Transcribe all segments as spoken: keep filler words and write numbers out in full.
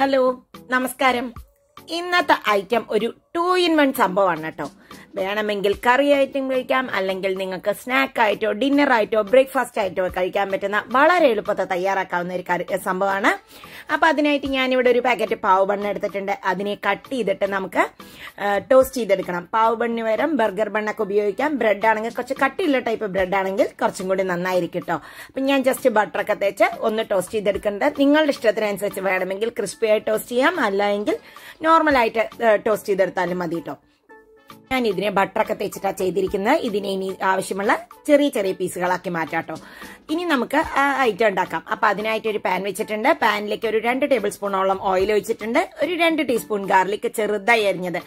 Hello, Namaskaram. Innathe item oru two in one sambhavam aanu ketto. വേണമെങ്കിൽ curry item കഴിക്കാം അല്ലെങ്കിൽ നിങ്ങൾക്ക് snack ആയിട്ടോ dinner ആയിട്ടോ breakfast ആയിട്ടോ കഴിക്കാൻ പറ്റുന്ന വളരെ എളുപ്പത്തിൽ തയ്യാറാക്കാവുന്ന ഒരു സംഭവമാണ്. അപ്പോൾ അതിനൈറ്റ് ഞാൻ ഇവിടെ ഒരു പാക്കറ്റ് പാവ് ബൺ എടുത്തിട്ടുണ്ട്. അതിനെ കട്ട് ചെയ്തിട്ട് നമുക്ക് ടോസ്റ്റ് ചെയ്തെടുക്കണം. പാവ് ബണ്ണിന് പകരം ബർഗർ ബൺ ഒക്കെ ഉപയോഗിക്കാം. ബ്രെഡ് ആണെങ്കിൽ കുറച്ച് കട്ടിയുള്ള ടൈപ്പ് ബ്രെഡ് ആണെങ്കിൽ കുറച്ചും കൂടി നന്നായിരിക്കും ട്ടോ. അപ്പോൾ ഞാൻ ജസ്റ്റ് ബട്ടർ ഒക്കെ തേച്ച് ഒന്ന് ടോസ്റ്റ് ചെയ്തെടുക്കുന്നുണ്ട്. നിങ്ങളുടെ ഇഷ്ടത്തിനനുസരിച്ച് വേണമെങ്കിൽ ക്രിസ്പി ആയി ടോസ്റ്റ് ചെയ്യാം, അല്ലെങ്കിൽ നോർമൽ ആയിട്ട് ടോസ്റ്റ് ചെയ്തെടുത്താലും മതി ട്ടോ. ഞാൻ ഇതിനെ ബട്ടറൊക്കെ തേച്ചിട്ടാ ചെയ്തിരിക്കുന്നത്. ഇതിനെ ഇനി ആവശ്യമുള്ള ചെറിയ ചെറിയ പീസുകളാക്കി മാറ്റാട്ടോ. ഇനി നമുക്ക് ആ ഐറ്റം ഉണ്ടാക്കാം. അപ്പൊ അതിനായിട്ട് ഒരു പാൻ വെച്ചിട്ടുണ്ട്. പാനിലേക്ക് ഒരു രണ്ട് ടേബിൾ സ്പൂണോളം ഓയിൽ ഒഴിച്ചിട്ടുണ്ട്. ഒരു രണ്ട് ടീസ്പൂൺ ഗാർലിക് ചെറുതായി അരിഞ്ഞത്,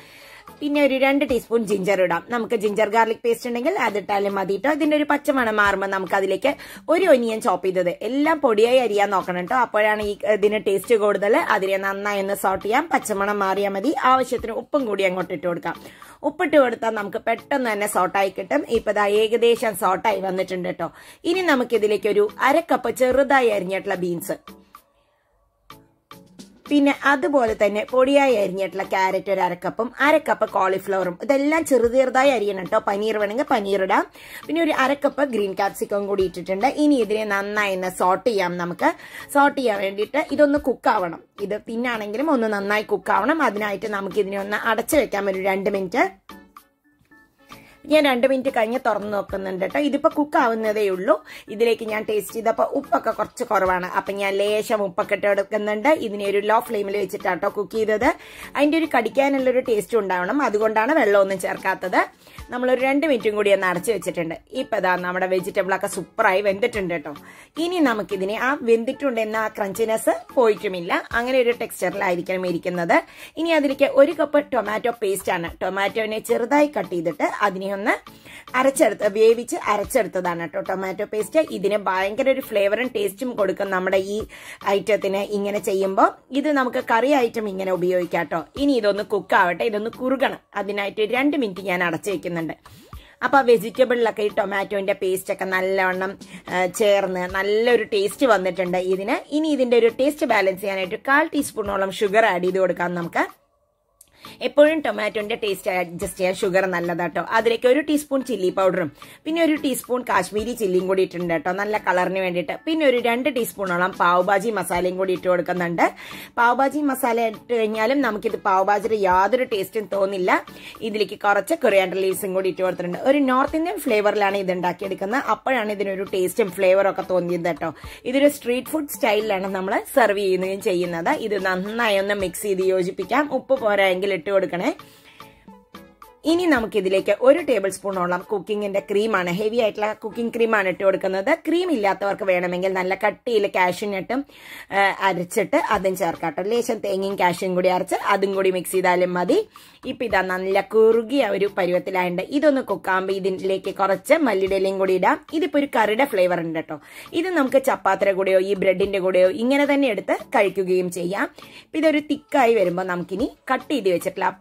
പിന്നെ ഒരു രണ്ട് ടീസ്പൂൺ ജിഞ്ചർ ഇടാം. നമുക്ക് ജിഞ്ചർ ഗാർലിക് പേസ്റ്റ് ഉണ്ടെങ്കിൽ അതിട്ടാലും മതിട്ടോ. ഇതിന്റെ ഒരു പച്ചമണം മാറുമ്പോൾ നമുക്ക് അതിലേക്ക് ഒരു ഒനിയൻ ചോപ്പ് ചെയ്തത് എല്ലാം പൊടിയായി അരിയാൻ നോക്കണം കേട്ടോ. അപ്പോഴാണ് ഈ ഇതിന് ടേസ്റ്റ് കൂടുതൽ. അതിനെ നന്നായി ഒന്ന് സോട്ട് ചെയ്യാം. പച്ചമണം മാറിയാൽ മതി. ആവശ്യത്തിന് ഉപ്പും കൂടി അങ്ങോട്ട് ഇട്ട് കൊടുക്കാം. ഉപ്പിട്ട് കൊടുത്താൽ നമുക്ക് പെട്ടെന്ന് തന്നെ സോട്ടായി കിട്ടും. ഇപ്പൊ ദാ ഏകദേശം സോട്ടായി വന്നിട്ടുണ്ട് കേട്ടോ. ഇനി നമുക്ക് ഇതിലേക്ക് ഒരു അരക്കപ്പ് ചെറുതായി അരിഞ്ഞിട്ടുള്ള ബീൻസ്, പിന്നെ അതുപോലെ തന്നെ പൊടിയായി അരിഞ്ഞിട്ടുള്ള ക്യാരറ്റ് ഒരു അരക്കപ്പും അരക്കപ്പ് കോളിഫ്ലവറും, ഇതെല്ലാം ചെറു ചെറുതായി അരിയണം കേട്ടോ. പനീർ വേണമെങ്കിൽ പനീർ ഇടാം. പിന്നെ ഒരു അരക്കപ്പ് ഗ്രീൻ കാപ്സിക്കം കൂടി ഇട്ടിട്ടുണ്ട്. ഇനി ഇതിനെ നന്നായി സോട്ട് ചെയ്യാം. നമുക്ക് സോട്ട് ചെയ്യാൻ വേണ്ടിയിട്ട് ഇതൊന്ന് കുക്കാവണം. ഇത് പിന്നാണെങ്കിലും ഒന്ന് നന്നായി കുക്കാവണം. അതിനായിട്ട് നമുക്ക് ഇതിനെ ഒന്ന് അടച്ചു വെക്കാം ഒരു രണ്ട് മിനിറ്റ്. ഞാൻ രണ്ട് മിനിറ്റ് കഴിഞ്ഞ് തുറന്ന് നോക്കുന്നുണ്ട് കേട്ടോ. ഇതിപ്പോ കുക്ക് ആവുന്നതേ ഉള്ളൂ. ഇതിലേക്ക് ഞാൻ ടേസ്റ്റ് ചെയ്തപ്പോൾ ഉപ്പൊക്കെ കുറച്ച് കുറവാണ്. അപ്പം ഞാൻ ലേശം ഉപ്പൊക്കെ ഇട്ട് കൊടുക്കുന്നുണ്ട്. ഇതിനെ ഒരു ലോ ഫ്ലെയിമിൽ വെച്ചിട്ടാട്ടോ കുക്ക് ചെയ്തത്. അതിൻ്റെ ഒരു കടിക്കാനുള്ളൊരു ടേസ്റ്റ് ഉണ്ടാവണം. അതുകൊണ്ടാണ് വെള്ളമൊന്നും ചേർക്കാത്തത്. നമ്മളൊരു രണ്ട് മിനിറ്റും കൂടി ഒന്ന് അടച്ചു വെച്ചിട്ടുണ്ട്. ഇപ്പം ഇതാ നമ്മുടെ വെജിറ്റബിളൊക്കെ സൂപ്പറായി വെന്തിട്ടുണ്ട് കേട്ടോ. ഇനി നമുക്കിതിനെ ആ വെന്തിട്ടുണ്ടെന്ന ആ ക്രഞ്ചിനെസ് പോയിട്ടുമില്ല, അങ്ങനെ ഒരു ടെക്സ്ചറിലായിരിക്കണം ഇരിക്കുന്നത്. ഇനി അതിലേക്ക് ഒരു കപ്പ് ടൊമാറ്റോ പേസ്റ്റാണ്. ടൊമാറ്റോനെ ചെറുതായി കട്ട് ചെയ്തിട്ട് അതിനെ ഒന്ന് അരച്ചെടുത്ത് വേവിച്ച് അരച്ചെടുത്തതാണ് കേട്ടോ ടൊമാറ്റോ പേസ്റ്റ്. ഇതിന് ഭയങ്കര ഒരു ഫ്ലേവറും ടേസ്റ്റും കൊടുക്കും നമ്മുടെ ഈ ഐറ്റത്തിന് ഇങ്ങനെ ചെയ്യുമ്പോൾ. ഇത് നമുക്ക് കറി ഐറ്റം ഇങ്ങനെ ഉപയോഗിക്കാം കേട്ടോ. ഇനി ഇതൊന്ന് കുക്കാവട്ടെ, ഇതൊന്ന് കുറുകണം. അതിനായിട്ട് രണ്ട് മിനിറ്റ് ഞാൻ അടച്ചു വയ്ക്കുന്നുണ്ട്. അപ്പൊ വെജിറ്റബിളിലൊക്കെ ഈ ടൊമാറ്റോന്റെ പേസ്റ്റ് ഒക്കെ നല്ലവണ്ണം ചേർന്ന് നല്ലൊരു ടേസ്റ്റ് വന്നിട്ടുണ്ട് ഇതിന്. ഇനി ഇതിന്റെ ഒരു ടേസ്റ്റ് ബാലൻസ് ചെയ്യാനായിട്ട് കാൽ ടീസ്പൂണോളം ഷുഗർ ആഡ് ചെയ്ത് കൊടുക്കാം. നമുക്ക് എപ്പോഴും ടൊമാറ്റോന്റെ ടേസ്റ്റ് അഡ്ജസ്റ്റ് ചെയ്യാൻ ഷുഗർ നല്ലതാട്ടോ. അതിലേക്ക് ഒരു ടീസ്പൂൺ ചില്ലി പൗഡറും പിന്നെ ഒരു ടീസ്പൂൺ കാശ്മീരി ചില്ലിയും കൂടി ഇട്ടിട്ടുണ്ട് കേട്ടോ, നല്ല കളറിന് വേണ്ടിയിട്ട്. പിന്നെ ഒരു രണ്ട് ടീസ്പൂണോളം പാവ് ഭാജി മസാലയും കൂടി ഇട്ട് കൊടുക്കുന്നുണ്ട്. പാവ് ഭാജി മസാല ഇട്ട് കഴിഞ്ഞാലും നമുക്കിത് പാവ് ഭാജിയുടെ യാതൊരു ടേസ്റ്റും തോന്നില്ല. ഇതിലേക്ക് കുറച്ച് കൊറിയാണ്ടർ ലീവ്സും കൂടി ഇട്ട് കൊടുത്തിട്ടുണ്ട്. ഒരു നോർത്ത് ഇന്ത്യൻ ഫ്ലേവറിലാണ് ഇത് ഉണ്ടാക്കിയെടുക്കുന്നത്. അപ്പോഴാണ് ഇതിനൊരു ടേസ്റ്റും ഫ്ലേവറും ഒക്കെ തോന്നിയത് കേട്ടോ. ഇതൊരു സ്ട്രീറ്റ് ഫുഡ് സ്റ്റൈലിലാണ് നമ്മൾ സെർവ് ചെയ്യുകയും ചെയ്യുന്നത്. ഇത് നന്നായി ഒന്ന് മിക്സ് ചെയ്ത് യോജിപ്പിക്കാം. ഉപ്പ് പോരായെങ്കിൽ ഇട്ട് കൊടുക്കണേ. ഇനി നമുക്കിതിലേക്ക് ഒരു ടേബിൾ സ്പൂണോളം കുക്കിങ്ങിന്റെ ക്രീമാണ്, ഹെവി ആയിട്ടുള്ള കുക്കിംഗ് ക്രീമാണ് ഇട്ട് കൊടുക്കുന്നത്. ക്രീം ഇല്ലാത്തവർക്ക് വേണമെങ്കിൽ നല്ല കട്ടിയിൽ കാഷ്യൂ നട്ടും അരച്ചിട്ട് അതും ചേർക്കാട്ടോ. ലേശം തേങ്ങയും കാഷ്യൂം കൂടി അരച്ച് അതും കൂടി മിക്സ് ചെയ്താലും മതി. ഇപ്പം ഇതാ നല്ല കുറുകിയ ഒരു പരുവത്തിലായുണ്ട്. ഇതൊന്ന് കുക്കാകുമ്പോൾ ഇതിലേക്ക് കുറച്ച് മല്ലിയിലയും കൂടി ഇടാം. ഇതിപ്പോൾ ഒരു കറിയുടെ ഫ്ലേവർ ഉണ്ട് കേട്ടോ. ഇത് നമുക്ക് ചപ്പാത്തിയുടെ കൂടെയോ ഈ ബ്രെഡിന്റെ കൂടെയോ ഇങ്ങനെ തന്നെ എടുത്ത് കഴിക്കുകയും ചെയ്യാം. ഇതൊരു തിക്കായി വരുമ്പോൾ നമുക്കിനി കട്ട് ചെയ്ത് വെച്ചിട്ടുള്ള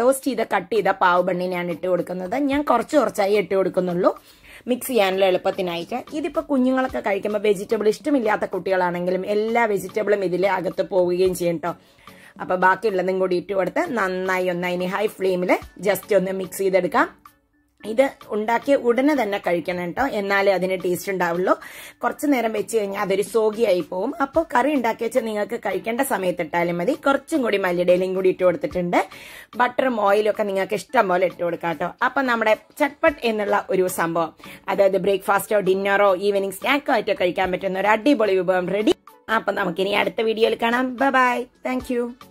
ടോസ്റ്റ് ചെയ്ത് കട്ട് ചെയ്ത പാവ് ബണ്ണിനാണ് ഇട്ട് കൊടുക്കുന്നത്. ഞാൻ കുറച്ച് കുറച്ചായി ഇട്ട് കൊടുക്കുന്നുള്ളൂ, മിക്സ് ചെയ്യാനുള്ള എളുപ്പത്തിനായിട്ട്. ഇതിപ്പോൾ കുഞ്ഞുങ്ങളൊക്കെ കഴിക്കുമ്പോൾ വെജിറ്റബിൾ ഇഷ്ടമില്ലാത്ത കുട്ടികളാണെങ്കിലും എല്ലാ വെജിറ്റബിളും ഇതിലെ അകത്ത് പോവുകയും ചെയ്യും കേട്ടോ. അപ്പോൾ ബാക്കിയുള്ളതും കൂടി ഇട്ട് കൊടുത്ത് നന്നായി ഒന്ന് അതിന് ഹൈ ഫ്ലെയിമിൽ ജസ്റ്റ് ഒന്ന് മിക്സ് ചെയ്തെടുക്കാം. ഇത് ഉണ്ടാക്കിയ ഉടനെ തന്നെ കഴിക്കണം കേട്ടോ, എന്നാലേ അതിന് ടേസ്റ്റ് ഉണ്ടാവുള്ളൂ. കുറച്ച് നേരം വെച്ച് കഴിഞ്ഞാൽ അതൊരു സോഗിയായി പോവും. അപ്പോൾ കറി ഉണ്ടാക്കി വെച്ച് നിങ്ങൾക്ക് കഴിക്കേണ്ട സമയത്ത് ഇട്ടാലും മതി. കുറച്ചും കൂടി മല്ലിയിലയും കൂടി ഇട്ട് കൊടുത്തിട്ടുണ്ട്. ബട്ടറും ഓയിലും ഒക്കെ നിങ്ങൾക്ക് ഇഷ്ടം പോലെ ഇട്ട് കൊടുക്കാം കേട്ടോ. അപ്പം നമ്മുടെ ചട്ട്പട്ട് എന്നുള്ള ഒരു സംഭവം, അതായത് ബ്രേക്ക്ഫാസ്റ്റോ ഡിന്നറോ ഈവനിങ് സ്നാക്കോ ആയിട്ടോ കഴിക്കാൻ പറ്റുന്ന ഒരു അടിപൊളി വിഭവം റെഡി. അപ്പം നമുക്കിനി അടുത്ത വീഡിയോയിൽ കാണാം. Bye bye. Thank U.